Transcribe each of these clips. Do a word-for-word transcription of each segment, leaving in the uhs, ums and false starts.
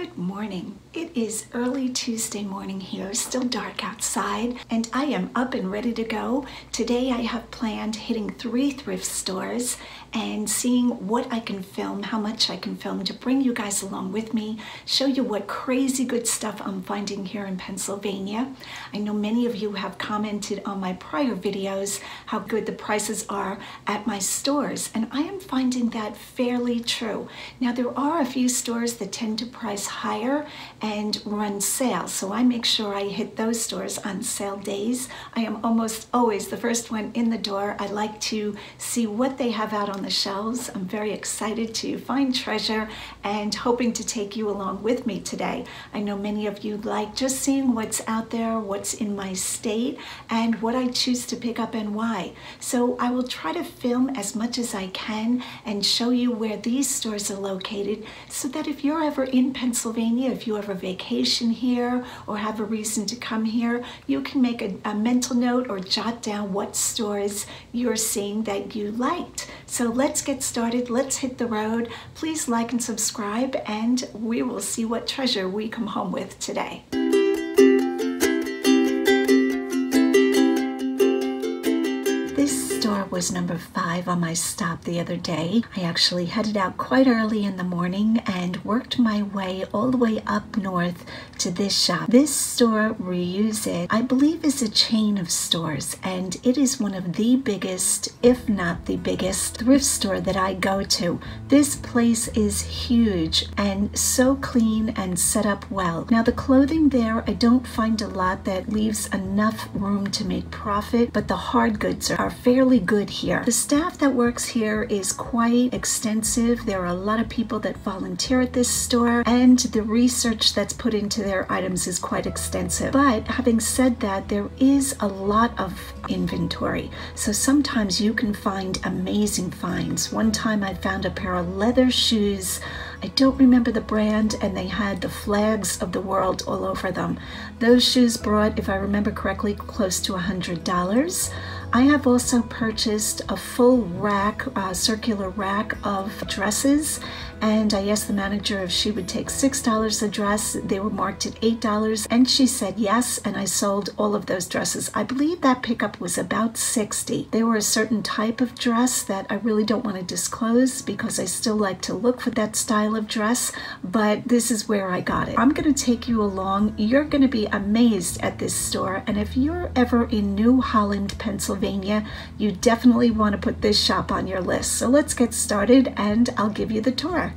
Good morning. It is early Tuesday morning here, still dark outside, and I am up and ready to go. Today I have planned hitting three thrift stores and seeing what I can film, how much I can film to bring you guys along with me, show you what crazy good stuff I'm finding here in Pennsylvania. I know many of you have commented on my prior videos how good the prices are at my stores, and I am finding that fairly true. Now there are a few stores that tend to price higher and run sales, so I make sure I hit those stores on sale days. I am almost always the first one in the door. I like to see what they have out on the shelves. I'm very excited to find treasure and hoping to take you along with me today. I know many of you like just seeing what's out there, what's in my state, and what I choose to pick up and why. So I will try to film as much as I can and show you where these stores are located, so that if you're ever in Pennsylvania, if you ever vacation here or have a reason to come here, you can make a, a mental note or jot down what stores you're seeing that you liked. So let's get started. Let's hit the road. Please like and subscribe, and we will see what treasure we come home with today. This store was number five on my stop the other day. I actually headed out quite early in the morning and worked my way all the way up north to this shop. This store, Reuse It, I believe is a chain of stores, and it is one of the biggest, if not the biggest, thrift store that I go to. This place is huge and so clean and set up well. Now the clothing there, I don't find a lot that leaves enough room to make profit, but the hard goods are fairly good here. The staff that works here is quite extensive. There are a lot of people that volunteer at this store, and the research that's put into their items is quite extensive. But having said that, there is a lot of inventory, so sometimes you can find amazing finds. One time I found a pair of leather shoes. I don't remember the brand, and they had the flags of the world all over them. Those shoes brought, if I remember correctly, close to one hundred dollars. I have also purchased a full rack, uh, circular rack of dresses, and I asked the manager if she would take six dollars a dress. They were marked at eight dollars, and she said yes, and I sold all of those dresses. I believe that pickup was about sixty dollars. They were a certain type of dress that I really don't want to disclose because I still like to look for that style of dress, but this is where I got it. I'm going to take you along. You're going to be amazed at this store, and if you're ever in New Holland, Pennsylvania, you definitely want to put this shop on your list. So let's get started and I'll give you the tour.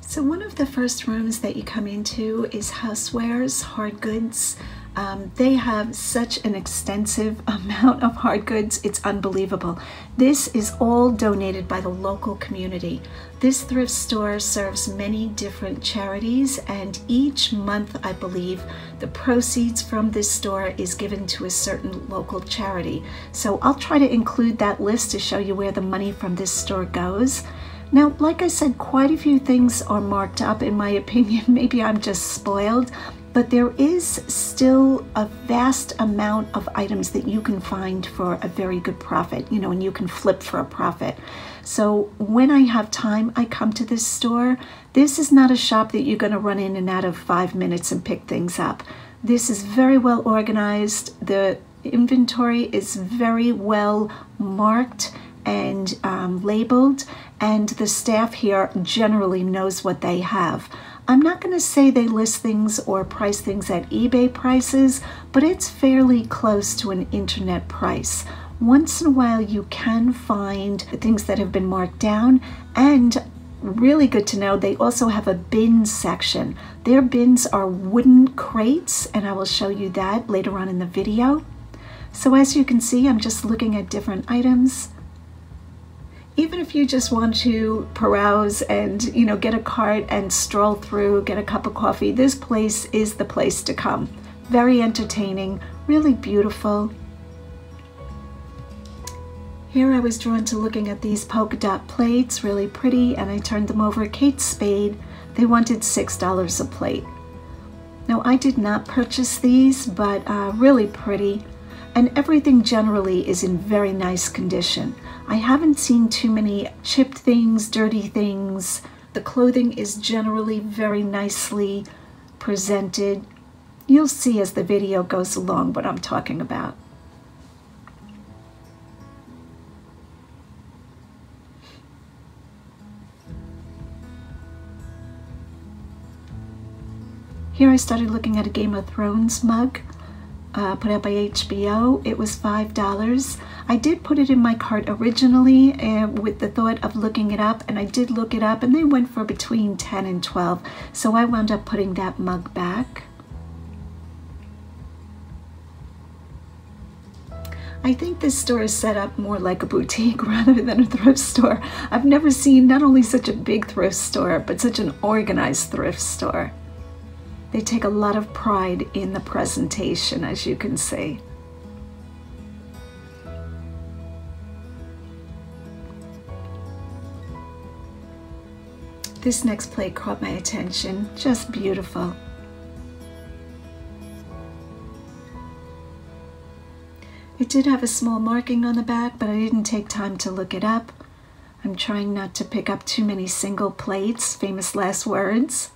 So one of the first rooms that you come into is housewares, hard goods. Um, they have such an extensive amount of hard goods, it's unbelievable. This is all donated by the local community. This thrift store serves many different charities, and each month, I believe, the proceeds from this store is given to a certain local charity. So I'll try to include that list to show you where the money from this store goes. Now, like I said, quite a few things are marked up, in my opinion. Maybe I'm just spoiled. But there is still a vast amount of items that you can find for a very good profit, you know, and you can flip for a profit. So when I have time, I come to this store. This is not a shop that you're going to run in and out of five minutes and pick things up. This is very well organized. The inventory is very well marked and um, labeled, and the staff here generally knows what they have. I'm not going to say they list things or price things at eBay prices, but it's fairly close to an internet price. Once in a while you can find things that have been marked down, and really good to know, they also have a bin section. Their bins are wooden crates, and I will show you that later on in the video. So as you can see, I'm just looking at different items. Even if you just want to peruse and, you know, get a cart and stroll through, get a cup of coffee, this place is the place to come. Very entertaining, really beautiful. Here I was drawn to looking at these polka dot plates, really pretty, and I turned them over. Kate Spade, they wanted six dollars a plate. Now I did not purchase these, but uh, really pretty. And everything generally is in very nice condition. I haven't seen too many chipped things, dirty things, The clothing is generally very nicely presented. You'll see as the video goes along what I'm talking about. Here I started looking at a Game of Thrones mug uh, put out by H B O. It was five dollars. I did put it in my cart originally uh, with the thought of looking it up, and I did look it up, and they went for between ten and twelve, so I wound up putting that mug back. I think this store is set up more like a boutique rather than a thrift store. I've never seen not only such a big thrift store, but such an organized thrift store. They take a lot of pride in the presentation, as you can see. This next plate caught my attention, just beautiful. It did have a small marking on the back, but I didn't take time to look it up. I'm trying not to pick up too many single plates, famous last words.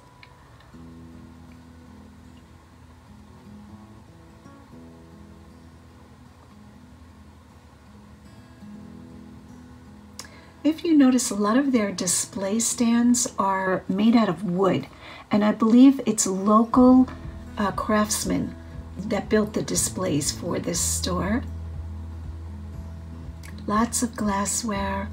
If you notice, a lot of their display stands are made out of wood, and I believe it's local uh, craftsmen that built the displays for this store. Lots of glassware.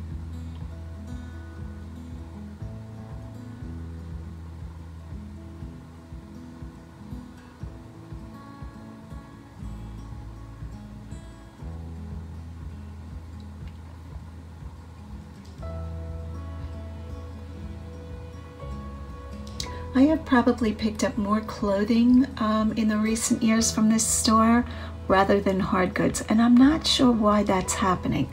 I have probably picked up more clothing um, in the recent years from this store rather than hard goods, and I'm not sure why that's happening.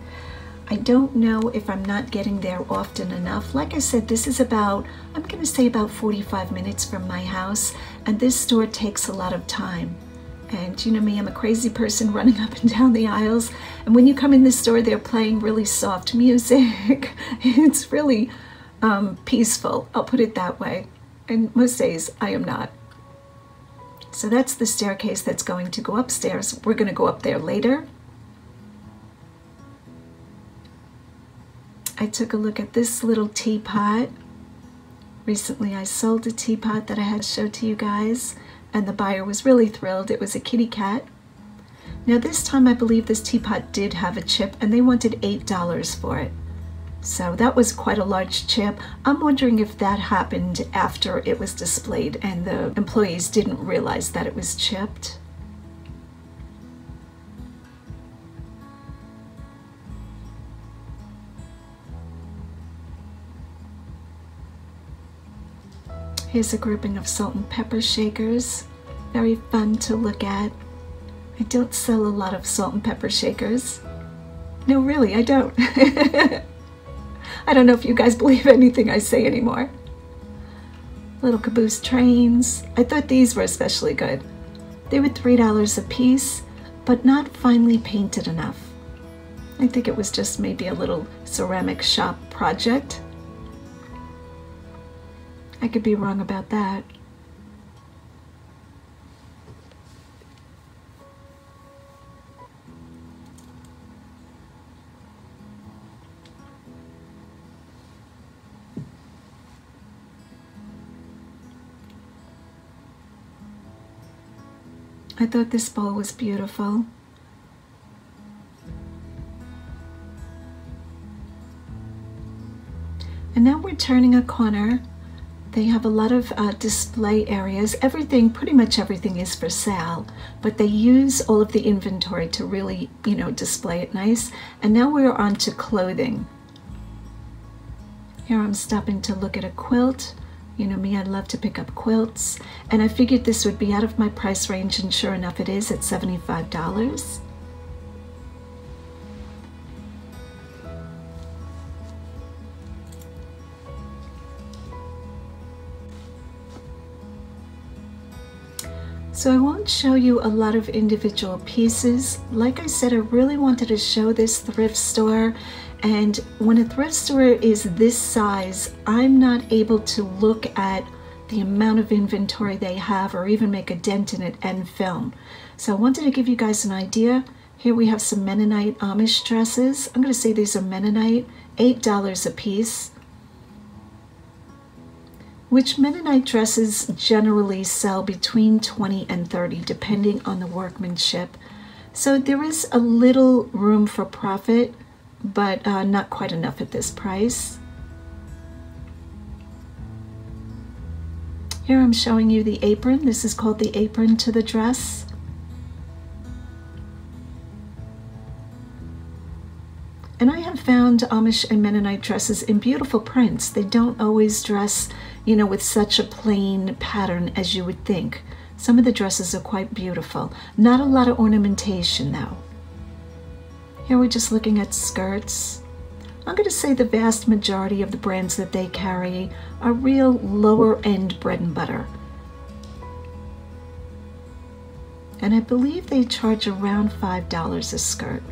I don't know if I'm not getting there often enough. Like I said, this is about, I'm gonna say about forty-five minutes from my house, and this store takes a lot of time. And you know me, I'm a crazy person running up and down the aisles, and when you come in this store, they're playing really soft music. It's really um, peaceful, I'll put it that way. And most days I am not. So that's the staircase that's going to go upstairs. We're gonna go up there later. I took a look at this little teapot. Recently I sold a teapot that I had to show to you guys, and the buyer was really thrilled. It was a kitty cat. Now this time I believe this teapot did have a chip, and they wanted eight dollars for it. So that was quite a large chip. I'm wondering if that happened after it was displayed and the employees didn't realize that it was chipped. Here's a grouping of salt and pepper shakers. Very fun to look at. I don't sell a lot of salt and pepper shakers. No, really, I don't. I don't know if you guys believe anything I say anymore. Little caboose trains. I thought these were especially good. They were three dollars a piece, but not finely painted enough. I think it was just maybe a little ceramic shop project. I could be wrong about that. I thought this bowl was beautiful. And now we're turning a corner. They have a lot of uh, display areas. Everything, pretty much everything is for sale, but they use all of the inventory to really, you know, display it nice. And now we're on to clothing. Here I'm stopping to look at a quilt. You know me, I love to pick up quilts, and I figured this would be out of my price range, and sure enough it is at seventy-five dollars. So I won't show you a lot of individual pieces. Like I said, I really wanted to show this thrift store And when a thrift store is this size, I'm not able to look at the amount of inventory they have or even make a dent in it and film. So I wanted to give you guys an idea. Here we have some Mennonite Amish dresses. I'm going to say these are Mennonite, eight dollars a piece, which Mennonite dresses generally sell between twenty and thirty, depending on the workmanship. So there is a little room for profit, but uh, not quite enough at this price. Here I'm showing you the apron. This is called the apron to the dress. And I have found Amish and Mennonite dresses in beautiful prints. They don't always dress, you know, with such a plain pattern as you would think. Some of the dresses are quite beautiful. Not a lot of ornamentation though. Here we're just looking at skirts. I'm going to say the vast majority of the brands that they carry are real lower end bread and butter. And I believe they charge around five dollars a skirt.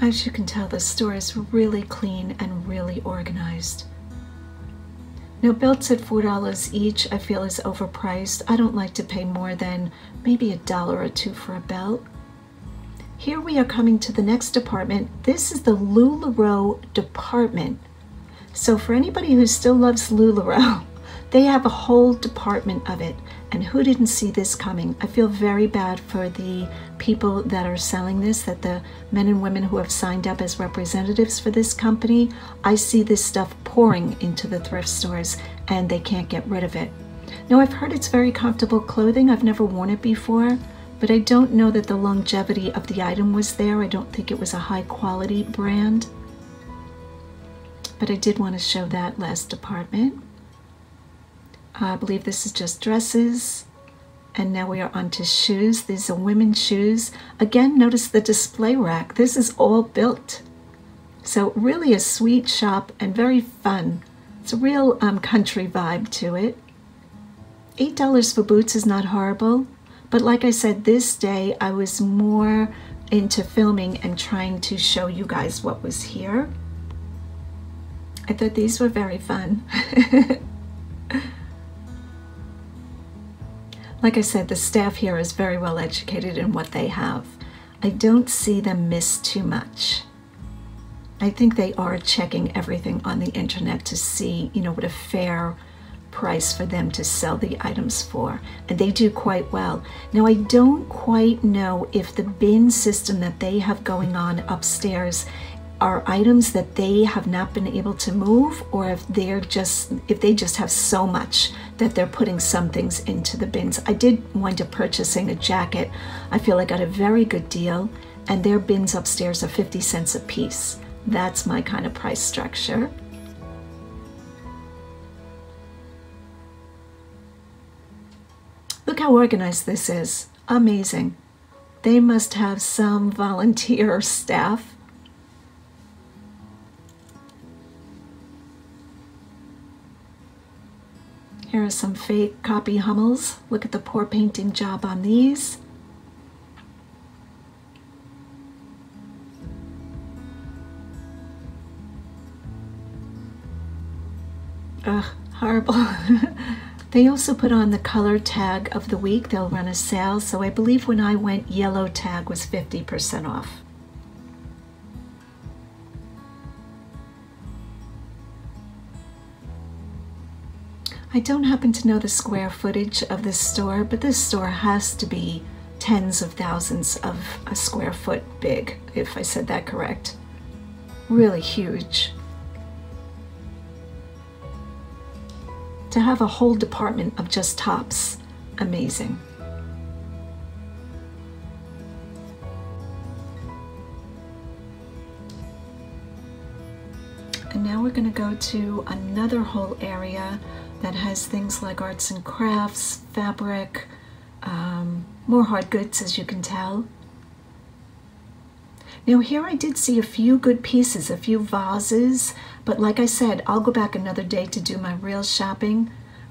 As you can tell, the store is really clean and really organized. Now, belts at four dollars each I feel is overpriced. I don't like to pay more than maybe a dollar or two for a belt. Here we are coming to the next department. This is the LuLaRoe department. So for anybody who still loves LuLaRoe, they have a whole department of it. And who didn't see this coming? I feel very bad for the people that are selling this, that the men and women who have signed up as representatives for this company. I see this stuff pouring into the thrift stores and they can't get rid of it. Now, I've heard it's very comfortable clothing. I've never worn it before, but I don't know that the longevity of the item was there. I don't think it was a high quality brand, but I did want to show that last department. I believe this is just dresses. And now we are onto shoes. These are women's shoes. Again, notice the display rack. This is all built. So really a sweet shop and very fun. It's a real um, country vibe to it. eight dollars for boots is not horrible. But like I said, this day I was more into filming and trying to show you guys what was here. I thought these were very fun. Like I said, the staff here is very well educated in what they have. I don't see them miss too much. I think they are checking everything on the internet to see, you know, what a fair price for them to sell the items for. And they do quite well. Now, I don't quite know if the bin system that they have going on upstairs are items that they have not been able to move, or if they're just if they just have so much that they're putting some things into the bins. I did wind up purchasing a jacket. I feel I got a very good deal, and their bins upstairs are fifty cents a piece. That's my kind of price structure. Look how organized this is. Amazing. They must have some volunteer staff. Here are some fake copy Hummels. Look at the poor painting job on these. Ugh, horrible. They also put on the color tag of the week. They'll run a sale. So I believe when I went, yellow tag was fifty percent off. I don't happen to know the square footage of this store, but this store has to be tens of thousands of a square foot big, if I said that correct. Really huge. To have a whole department of just tops, amazing. going to go to another whole area that has things like arts and crafts, fabric, um, more hard goods, as you can tell. Now here I did see a few good pieces, a few vases, but like I said, I'll go back another day to do my real shopping.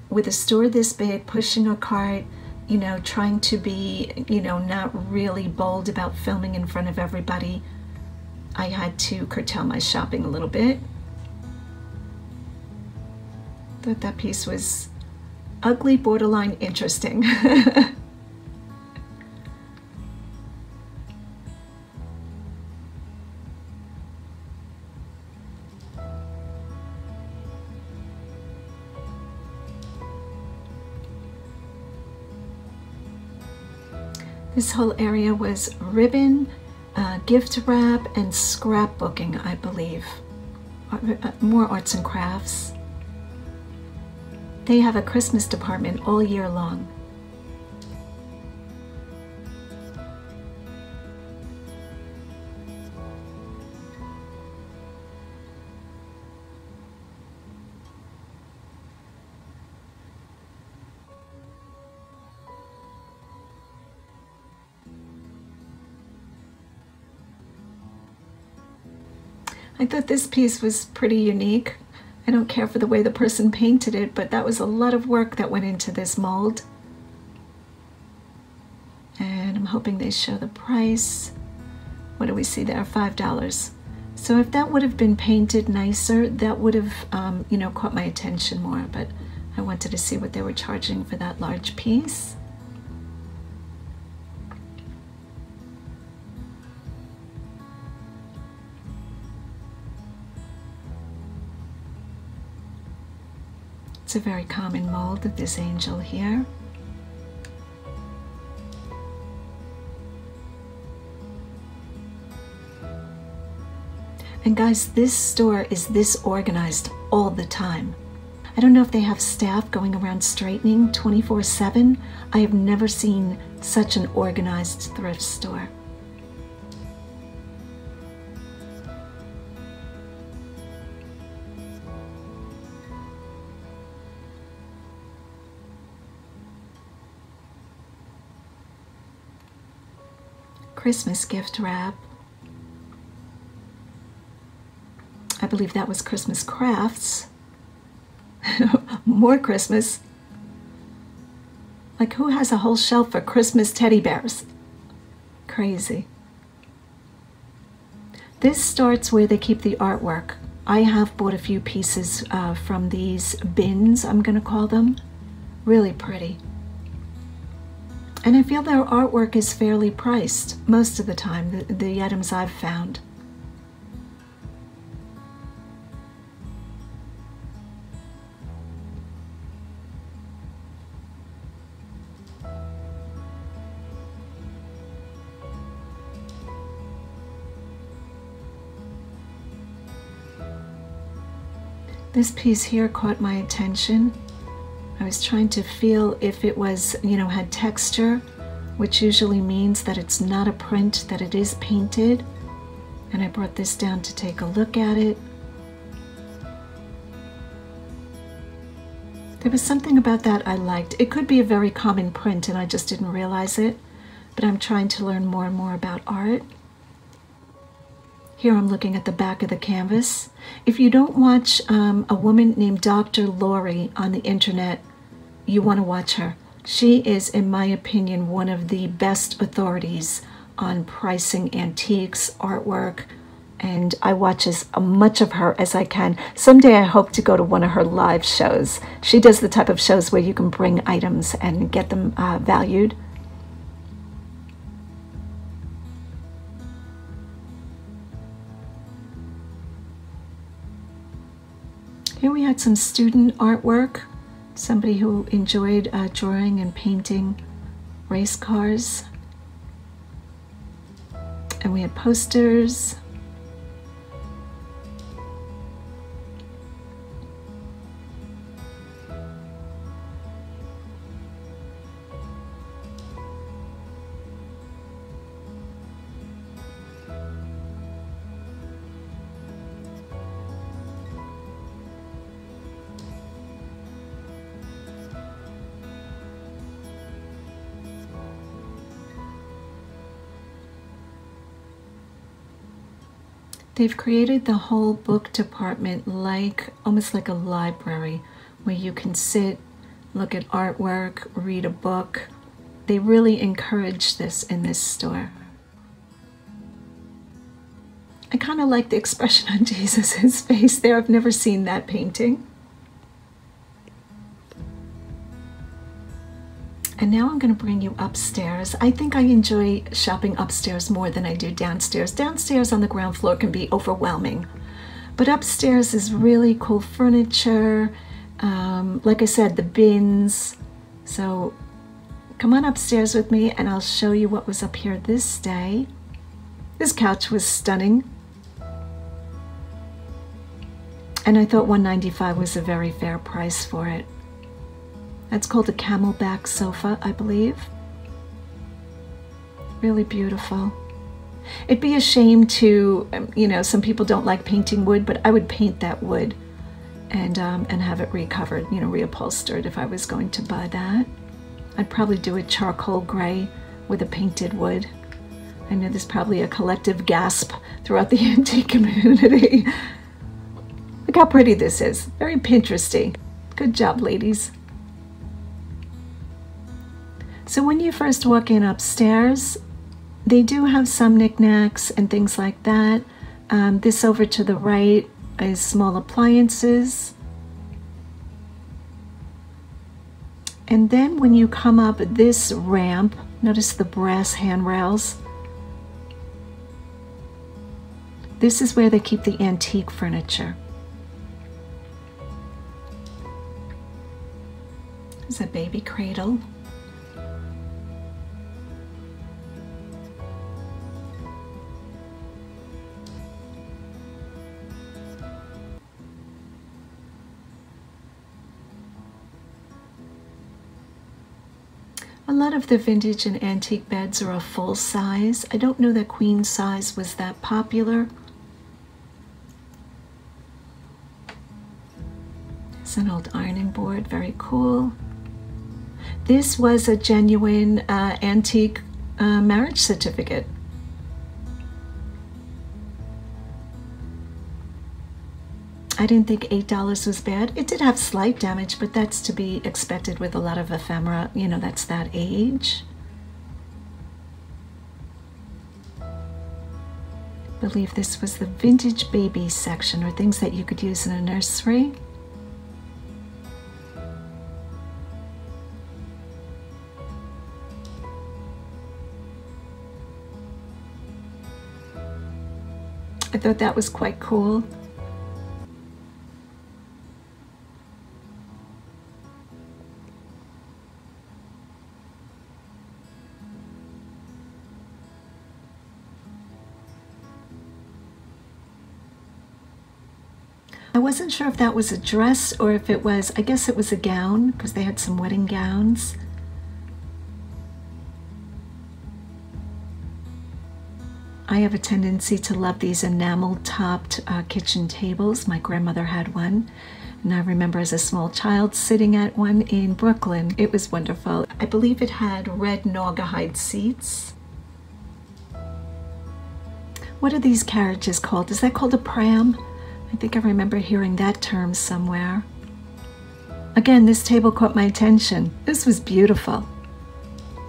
With a store this big, pushing a cart, you know, trying to be, you know, not really bold about filming in front of everybody, I had to curtail my shopping a little bit. Thought that piece was ugly, borderline interesting. This whole area was ribbon, uh, gift wrap, and scrapbooking, I believe. More arts and crafts. They have a Christmas department all year long. I thought this piece was pretty unique. I don't care for the way the person painted it, but that was a lot of work that went into this mold. And I'm hoping they show the price. What do we see there? five dollars. So if that would have been painted nicer, that would have, um, you know, caught my attention more, but I wanted to see what they were charging for that large piece. It's a very common mold of this angel here. And guys, this store is this organized all the time. I don't know if they have staff going around straightening twenty-four seven. I have never seen such an organized thrift store. Christmas gift wrap. I believe that was Christmas crafts. More Christmas. Like, who has a whole shelf for Christmas teddy bears? Crazy. This starts where they keep the artwork. I have bought a few pieces uh, from these bins, I'm gonna call them. Really pretty. And I feel their artwork is fairly priced most of the time, the, the items I've found. This piece here caught my attention. I was trying to feel if it was, you know, had texture, which usually means that it's not a print, that it is painted. And I brought this down to take a look at it. There was something about that I liked. It could be a very common print and I just didn't realize it, but I'm trying to learn more and more about art. Here I'm looking at the back of the canvas. If you don't watch um, a woman named Doctor Lori on the internet, you want to watch her. She is, in my opinion, one of the best authorities on pricing antiques, artwork, and I watch as much of her as I can. Someday I hope to go to one of her live shows. She does the type of shows where you can bring items and get them uh, valued. Here we had some student artwork, somebody who enjoyed uh, drawing and painting race cars. And we had posters. They've created the whole book department like almost like a library where you can sit, look at artwork, read a book. They really encourage this in this store. I kind of like the expression on Jesus' face there. I've never seen that painting. And now I'm going to bring you upstairs. I think I enjoy shopping upstairs more than I do downstairs. Downstairs on the ground floor can be overwhelming. But upstairs is really cool furniture. Um, like I said, the bins. So come on upstairs with me and I'll show you what was up here this day. This couch was stunning. And I thought one ninety-five was a very fair price for it. That's called a camelback sofa, I believe. Really beautiful. It'd be a shame to, you know, some people don't like painting wood, but I would paint that wood and, um, and have it recovered, you know, reupholstered if I was going to buy that. I'd probably do a charcoal gray with a painted wood. I know there's probably a collective gasp throughout the antique community. Look how pretty this is. Very Pinteresty. Good job, ladies. So when you first walk in upstairs, they do have some knickknacks and things like that. Um, this over to the right is small appliances. And then when you come up this ramp, notice the brass handrails. This is where they keep the antique furniture. There's a baby cradle. A lot of the vintage and antique beds are a full size. I don't know that queen size was that popular. It's an old ironing board, very cool. This was a genuine uh, antique uh, marriage certificate. I didn't think eight dollars was bad. It did have slight damage, but that's to be expected with a lot of ephemera. You know, that's that age. I believe this was the vintage baby section, or things that you could use in a nursery. I thought that was quite cool. I wasn't sure if that was a dress or if it was, I guess it was a gown, because they had some wedding gowns. I have a tendency to love these enamel-topped uh, kitchen tables. My grandmother had one, and I remember as a small child sitting at one in Brooklyn. It was wonderful. I believe it had red naugahyde seats. What are these carriages called? Is that called a pram? I think I remember hearing that term somewhere. Again, this table caught my attention. This was beautiful.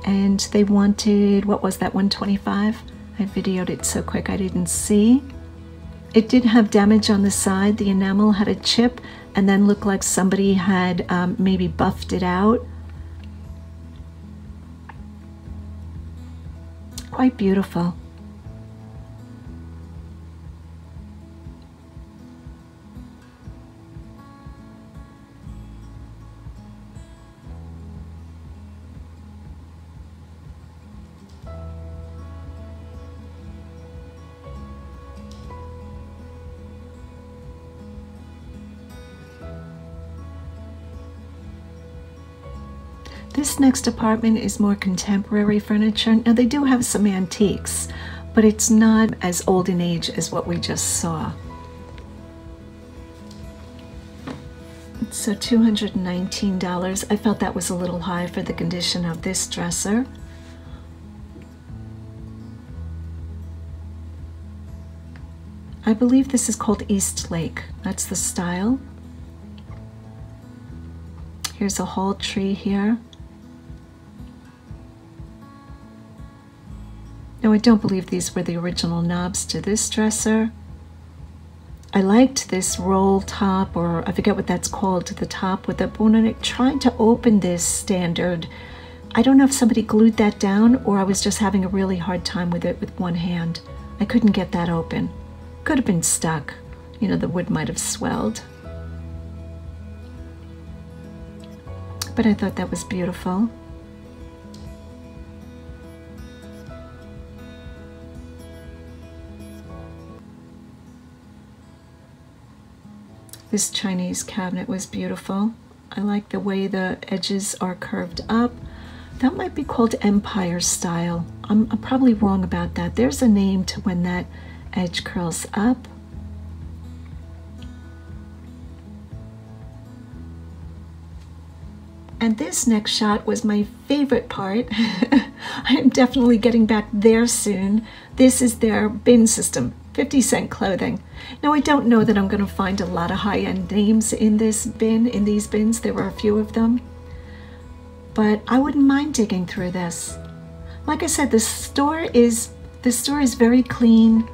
And they wanted, what was that, one twenty-five? I videoed it so quick I didn't see. It did have damage on the side. The enamel had a chip and then looked like somebody had um, maybe buffed it out. Quite beautiful. This next apartment is more contemporary furniture. Now they do have some antiques, but it's not as old in age as what we just saw. So two hundred nineteen dollars, I felt that was a little high for the condition of this dresser. I believe this is called East Lake. That's the style. Here's a whole tree here. No, I don't believe these were the original knobs to this dresser. I liked this roll top, or I forget what that's called, to the top with a bone on it. Trying to open this standard. I don't know if somebody glued that down or I was just having a really hard time with it with one hand. I couldn't get that open. Could have been stuck. You know, the wood might have swelled. But I thought that was beautiful. This Chinese cabinet was beautiful. I like the way the edges are curved up. That might be called Empire style. I'm, I'm probably wrong about that. There's a name to when that edge curls up. And this next shot was my favorite part. I am definitely getting back there soon. This is their bin system. fifty cent clothing. Now I don't know that I'm going to find a lot of high-end names in this bin, in these bins. There were a few of them. But I wouldn't mind digging through this. Like I said, the store is the store is very clean,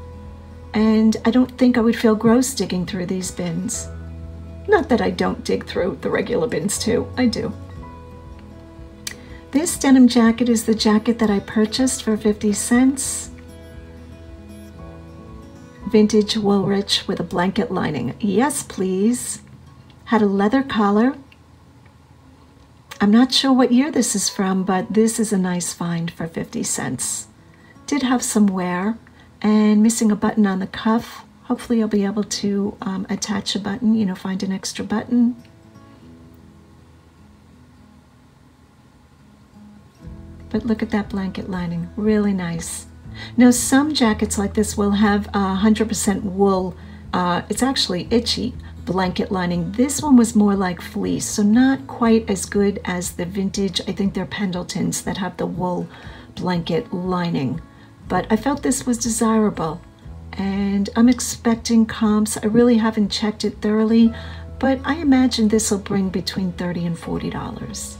and I don't think I would feel gross digging through these bins. Not that I don't dig through the regular bins too. I do. This denim jacket is the jacket that I purchased for fifty cents. Vintage Woolrich with a blanket lining. Yes, please. Had a leather collar. I'm not sure what year this is from, but this is a nice find for fifty cents. Did have some wear and missing a button on the cuff. Hopefully I'll be able to um, attach a button, you know, find an extra button. But look at that blanket lining, really nice. Now, some jackets like this will have one hundred percent wool, uh, it's actually itchy, blanket lining. This one was more like fleece, so not quite as good as the vintage, I think they're Pendletons, that have the wool blanket lining. But I felt this was desirable, and I'm expecting comps. I really haven't checked it thoroughly, but I imagine this will bring between thirty and forty dollars.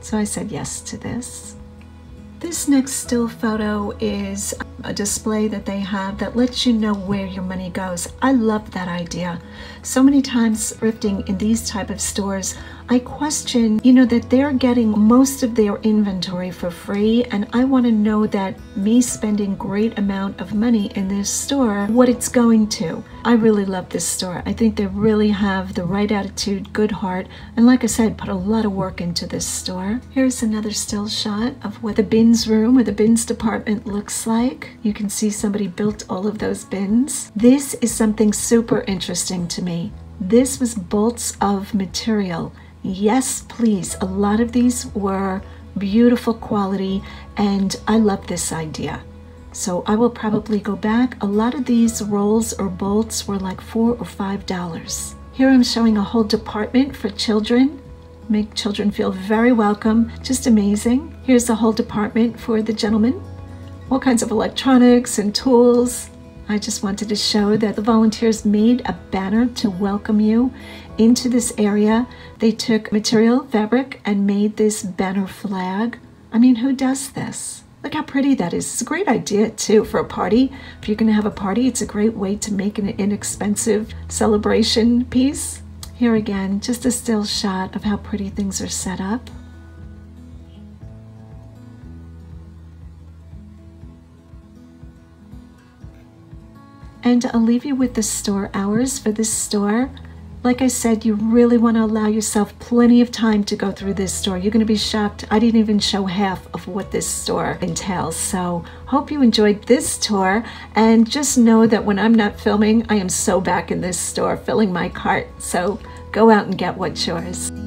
So I said yes to this. This next still photo is a display that they have that lets you know where your money goes. I love that idea. So many times thrifting in these type of stores, I question, you know, that they're getting most of their inventory for free, and I want to know that me spending great amount of money in this store, what it's going to. I really love this store. I think they really have the right attitude, good heart, and like I said, put a lot of work into this store. Here's another still shot of what the bins room or the bins department looks like. You can see somebody built all of those bins. This is something super interesting to me. This was bolts of material. Yes, please. A lot of these were beautiful quality, and I love this idea. So I will probably go back. A lot of these rolls or bolts were like four or five dollars. Here I'm showing a whole department for children. Make children feel very welcome. Just amazing. Here's the whole department for the gentlemen. All kinds of electronics and tools. I just wanted to show that the volunteers made a banner to welcome you into this area. They took material, fabric, and made this banner flag. I mean, who does this? Look how pretty that is. It's a great idea too for a party. If you're gonna have a party, it's a great way to make an inexpensive celebration piece. Here again, just a still shot of how pretty things are set up. And I'll leave you with the store hours for this store. Like I said, you really want to allow yourself plenty of time to go through this store. You're going to be shocked. I didn't even show half of what this store entails. So hope you enjoyed this tour, and just know that when I'm not filming, I am so back in this store filling my cart. So go out and get what's yours.